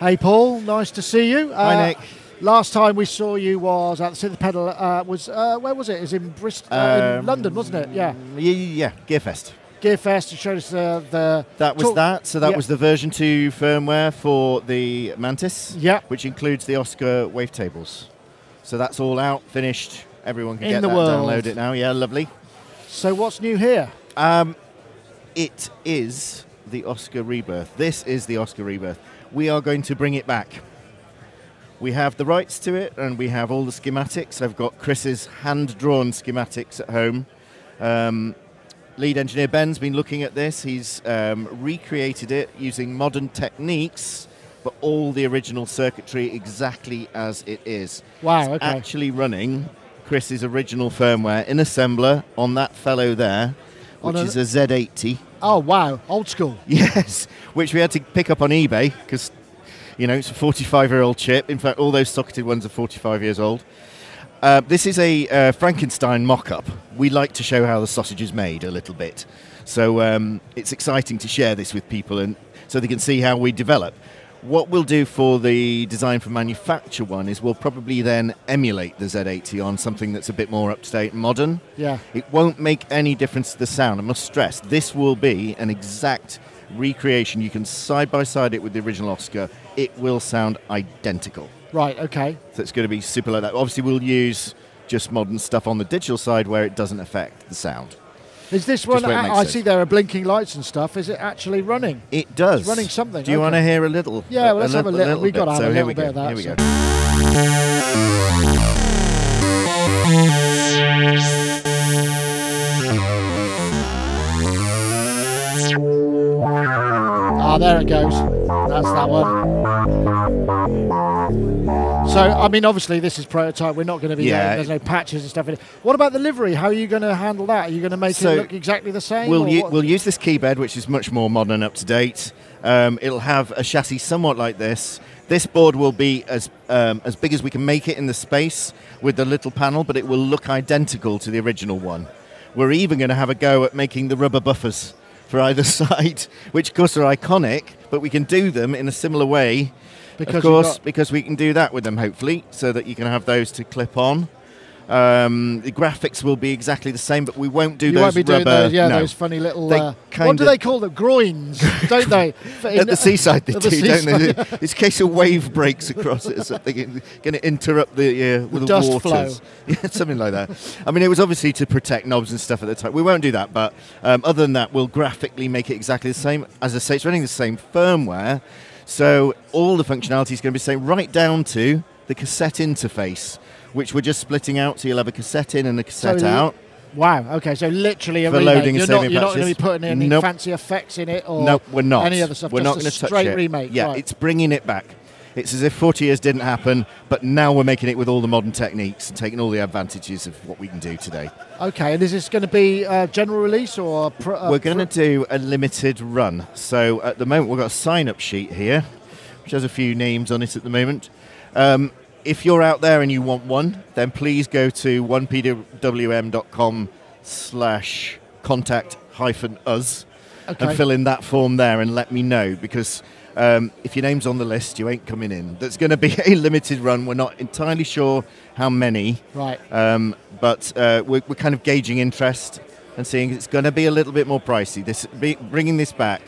Hey Paul, nice to see you. Hi Nick. Last time we saw you was at the Synth Pedal. Where was it? It was in Bristol, in London, wasn't it? Yeah. Yeah, Gearfest. Gearfest, you showed us the... That was that. So that was the version 2 firmware for the Mantis, which includes the Oscar wavetables. So that's all out, finished. Everyone can get that, download it now. Yeah, lovely. So what's new here? It is the Oscar Rebirth. This is the Oscar Rebirth. We are going to bring it back. We have the rights to it, and we have all the schematics. I've got Chris's hand-drawn schematics at home. Lead engineer Ben's been looking at this. He's recreated it using modern techniques, but all the original circuitry exactly as it is. Wow, okay. It's actually running Chris's original firmware in assembler on that fellow there, which is a Z80. Oh, wow. Old school. Yes, which we had to pick up on eBay because, you know, it's a 45-year-old chip. In fact, all those socketed ones are 45 years old. This is a Frankenstein mock-up. We like to show how the sausage is made a little bit. So it's exciting to share this with people and so they can see how we develop. What we'll do for the design for manufacture one is we'll probably then emulate the Z80 on something that's a bit more up-to-date and modern. Yeah. It won't make any difference to the sound, I must stress. This will be an exact recreation. You can side-by-side it with the original Oscar. It will sound identical. Right, okay. So it's going to be super like that. Obviously, we'll use just modern stuff on the digital side where it doesn't affect the sound. Is this one, I see there are blinking lights and stuff, is it actually running? It does. It's running something. Do you want to hear a little? Yeah, well, let's have a little. We've got to have a little bit of that. Here we go. Ah, there it goes. That's that one. So, I mean, obviously, this is prototype. We're not going to be there's no patches and stuff in it. What about the livery? How are you going to handle that? Are you going to make it look exactly the same? We'll use this keybed, which is much more modern and up-to-date. It'll have a chassis somewhat like this. This board will be as big as we can make it in the space with the little panel, but it will look identical to the original one. We're even going to have a go at making the rubber buffers for either side, which, of course, are iconic, but we can do them in a similar way. Of course, because we can do that with them, hopefully, so that you can have those to clip on. The graphics will be exactly the same, but we won't do those rubber... those funny little... what do they call them? Groins, don't they? At the seaside they do, don't they? It's in case a wave breaks across it or something. It's going to interrupt the dust waters. Flow. Yeah, something like that. I mean, it was obviously to protect knobs and stuff at the time. We won't do that, but other than that, we'll graphically make it exactly the same. As I say, it's running the same firmware. So all the functionality is going to be the same, right down to the cassette interface, which we're just splitting out. So you'll have a cassette in and a cassette out. Wow. Okay. So literally a remake. You're not going to be putting any fancy effects in it or we're not. Any other stuff. We're not going to touch it. Straight remake. Yeah, right. It's bringing it back. It's as if 40 years didn't happen, but now we're making it with all the modern techniques and taking all the advantages of what we can do today. Okay, and is this going to be a general release or a we're going to do a limited run. So at the moment, we've got a sign-up sheet here, which has a few names on it at the moment. If you're out there and you want one, then please go to onepwm.com/contact-us and fill in that form there and let me know, because... if your name's on the list, you ain't coming in. That's going to be a limited run. We're not entirely sure how many. Right. But we're kind of gauging interest and seeing it's going to be a little bit more pricey. Bringing this back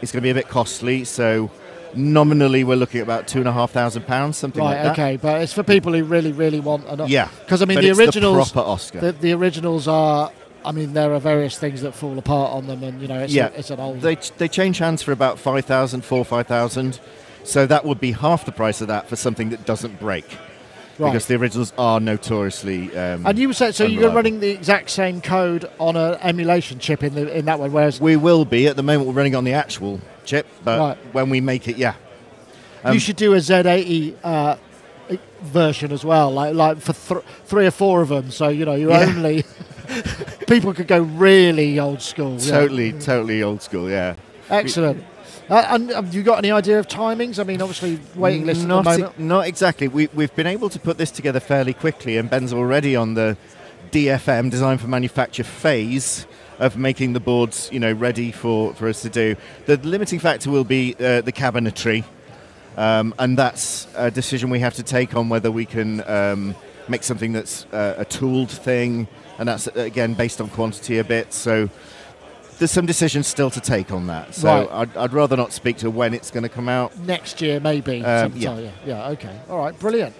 is going to be a bit costly. So nominally, we're looking at about £2,500, something like that. Okay, but it's for people who really, really want an Oscar. Yeah. Because I mean, the originals. It's the proper Oscar. The originals are. I mean, there are various things that fall apart on them, and you know, it's an old. They change hands for about 5,000, so that would be half the price of that for something that doesn't break, right. Because the originals are notoriously. And you said so you're running the exact same code on an emulation chip in that one, whereas we will be at the moment. We're running on the actual chip, but when we make it, you should do a Z80. Version as well, like for three or four of them. So you know, you only people could go really old school. Totally, totally old school. Yeah. Excellent. And have you got any idea of timings? I mean, obviously waiting list at the moment. Not exactly. We've been able to put this together fairly quickly, and Ben's already on the DFM design for manufacture phase of making the boards, you know, ready for us to do. The limiting factor will be the cabinetry. And that's a decision we have to take on whether we can make something that's a tooled thing, and that's, again, based on quantity a bit. So there's some decisions still to take on that. So right. I'd rather not speak to when it's going to come out. Next year, maybe. Yeah, okay. All right, brilliant.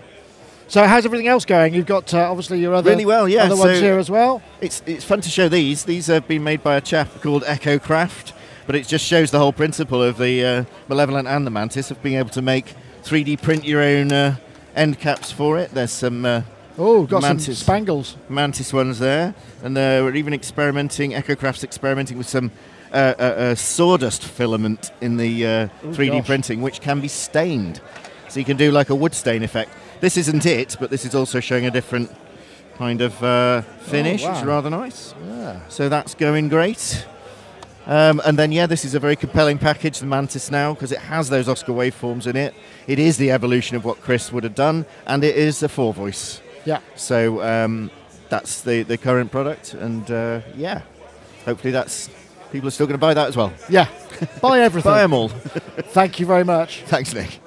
So how's everything else going? You've got, obviously, your other, other ones here as well. It's fun to show these. These have been made by a chap called Echo Craft. But it just shows the whole principle of the Malevolent and the Mantis of being able to make 3D print your own end caps for it. There's some Mantis, some spangles. Mantis ones there. And we're even experimenting, Echo Craft's experimenting with some sawdust filament in the 3D printing, which can be stained. So you can do like a wood stain effect. This isn't it, but this is also showing a different kind of finish. It's rather nice. Yeah. So that's going great. And then, yeah, this is a very compelling package, the Mantis now, because it has those Oscar waveforms in it. It is the evolution of what Chris would have done, and it is a 4-voice. Yeah. So that's the current product, and, yeah, hopefully that's people are still going to buy that as well. Yeah, buy everything. Buy them all. Thank you very much. Thanks, Nick.